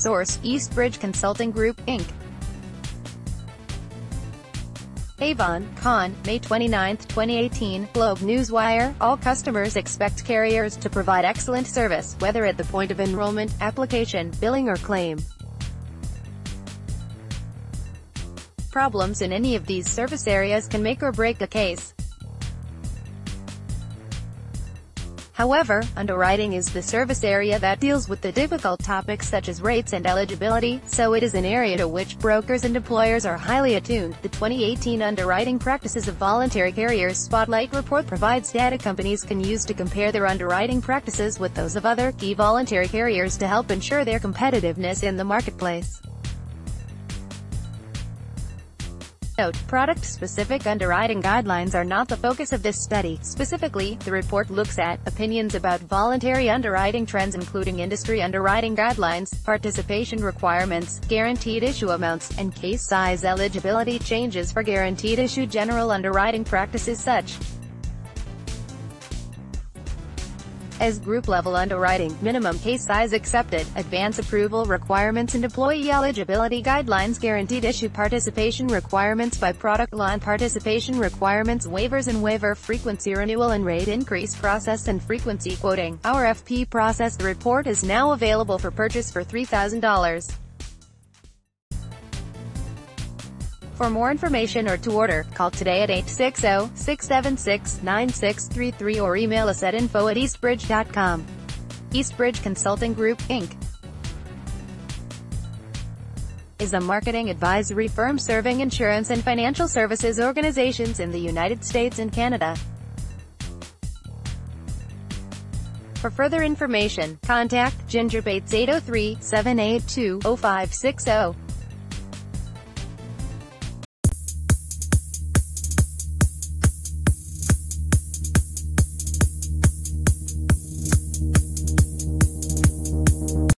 Source, Eastbridge Consulting Group, Inc. Avon, Conn., May 29, 2018, Globe Newswire, all customers expect carriers to provide excellent service, whether at the point of enrollment, application, billing or claim. Problems in any of these service areas can make or break a case. However, underwriting is the service area that deals with the difficult topics such as rates and eligibility, so it is an area to which brokers and employers are highly attuned. The 2018 Underwriting Practices of Voluntary Carriers Spotlight Report provides data companies can use to compare their underwriting practices with those of other key voluntary carriers to help ensure their competitiveness in the marketplace. Note, product-specific underwriting guidelines are not the focus of this study. Specifically, the report looks at opinions about voluntary underwriting trends including industry underwriting guidelines, participation requirements, guaranteed issue amounts, and case size eligibility changes for guaranteed issue general underwriting practices such as group-level underwriting, minimum case size accepted, advance approval requirements and employee eligibility guidelines, guaranteed issue participation requirements by product line, participation requirements, waivers and waiver frequency, renewal and rate increase process and frequency quoting, RFP process. The report is now available for purchase for $3,000. For more information or to order, call today at 860-676-9633 or email us at info@eastbridge.com. Eastbridge Consulting Group, Inc. is a marketing advisory firm serving insurance and financial services organizations in the United States and Canada. For further information, contact Ginger Bates 803-782-0560.